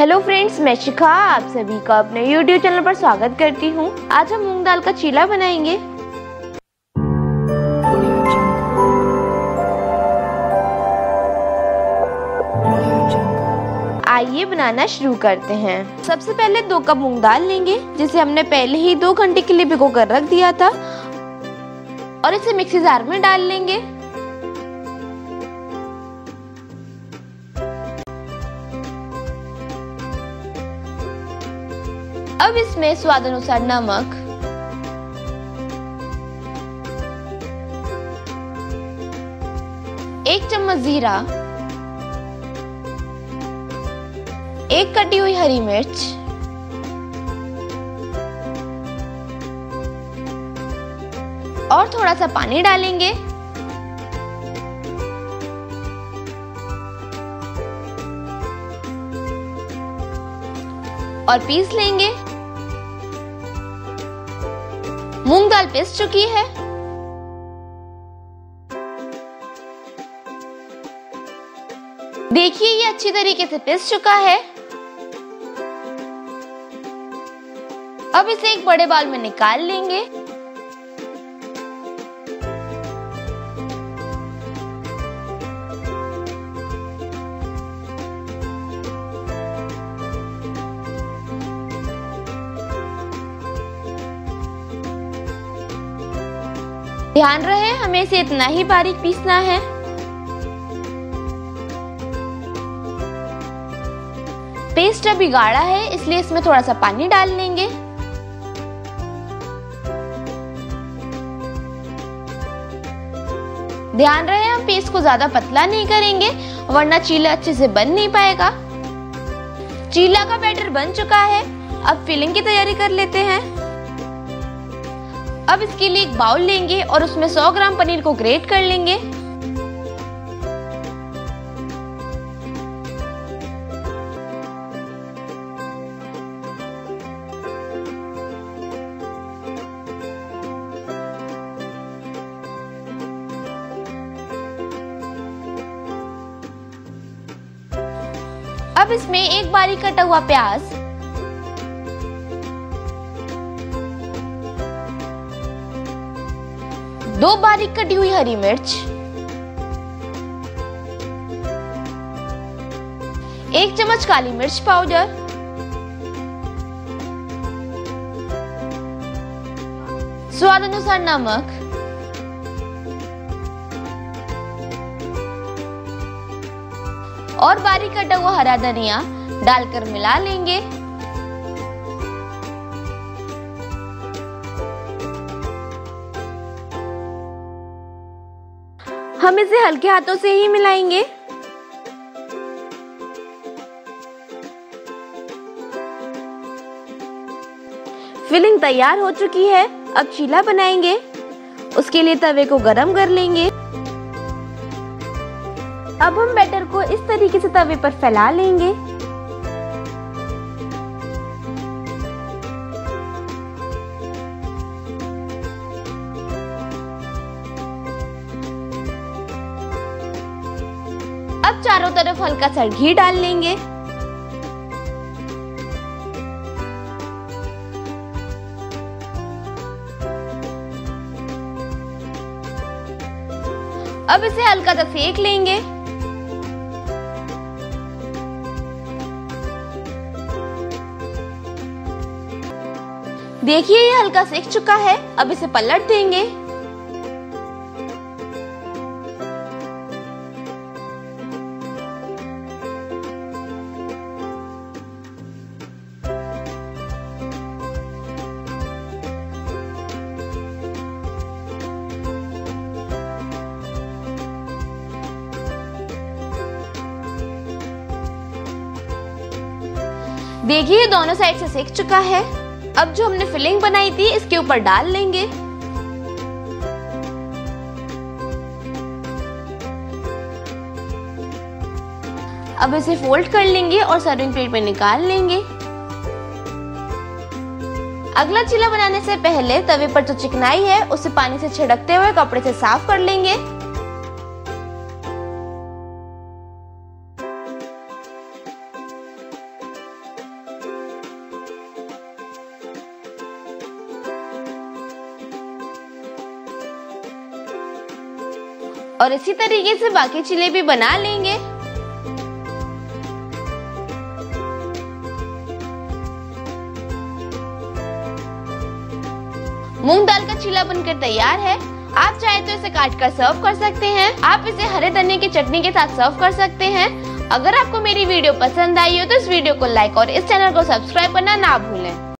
Hello friends, मैं शिखा आप सभी का अपने YouTube चैनल पर स्वागत करती हूं। आज हम मूंग दाल का चीला बनाएंगे। आइए बनाना शुरू करते हैं। सबसे पहले 2 कप मूंग दाल लेंगे जिसे हमने पहले ही 2 घंटे के लिए भिगो कर रख दिया था और इसे मिक्सी जार में डाल लेंगे। अब इसमें स्वाद अनुसार नमक, एक चम्मच जीरा, 1 कटी हुई हरी मिर्च, 1 थोड़ा सा पानी डालेंगे। और पीस लेंगे। मूंग दाल पिस चुकी है। देखिए ये अच्छी तरीके से पिस चुका है। अब इसे एक बड़े बाउल में निकाल लेंगे। ध्यान रहे हमें इसे इतना ही बारीक पीसना है। पेस्ट अभी गाढ़ा है इसलिए इसमें थोड़ा सा पानी डाल लेंगे। ध्यान रहे हम पेस्ट को ज्यादा पतला नहीं करेंगे वरना चीला अच्छे से बन नहीं पाएगा। चीला का बैटर बन चुका है। अब फिलिंग की तैयारी कर लेते हैं। अब इसके लिए एक बाउल लेंगे और उसमें 100 ग्राम पनीर को ग्रेट कर लेंगे। अब इसमें एक बारीक कटा हुआ प्याज, 2 बारीक कटी हुई हरी मिर्च, 1 चम्मच काली मिर्च पाउडर, स्वाद अनुसार नमक, और बारीक कटा हुआ हरा धनिया डालकर मिला लेंगे। हम इसे हल्के हाथों से ही मिलाएंगे। फिलिंग तैयार हो चुकी है। अब चीला बनाएंगे। उसके लिए तवे को गरम कर लेंगे। अब हम बैटर को इस तरीके से तवे पर फैला लेंगे। अब चारों तरफ हल्का सा घी डाल लेंगे। अब इसे हल्का सा सेक लेंगे। देखिए ये हल्का सेक चुका है। अब इसे पलट देंगे। देखिए दोनों साइड से सेक चुका है। अब जो हमने फिलिंग बनाई थी इसके ऊपर डाल लेंगे। अब इसे फोल्ड कर लेंगे और सर्विंग प्लेट में निकाल लेंगे। अगला चीला बनाने से पहले तवे पर जो चिकनाई है उसे पानी से छिड़कते हुए कपड़े से साफ कर लेंगे। और इसी तरीके से बाकी चिल्ले भी बना लेंगे। मूंग दाल का चिल्ला बनकर तैयार है। आप चाहे तो इसे काटकर सर्व कर सकते हैं। आप इसे हरे धनिया की चटनी के साथ सर्व कर सकते हैं। अगर आपको मेरी वीडियो पसंद आई हो तो इस वीडियो को लाइक और इस चैनल को सब्सक्राइब करना ना भूलें।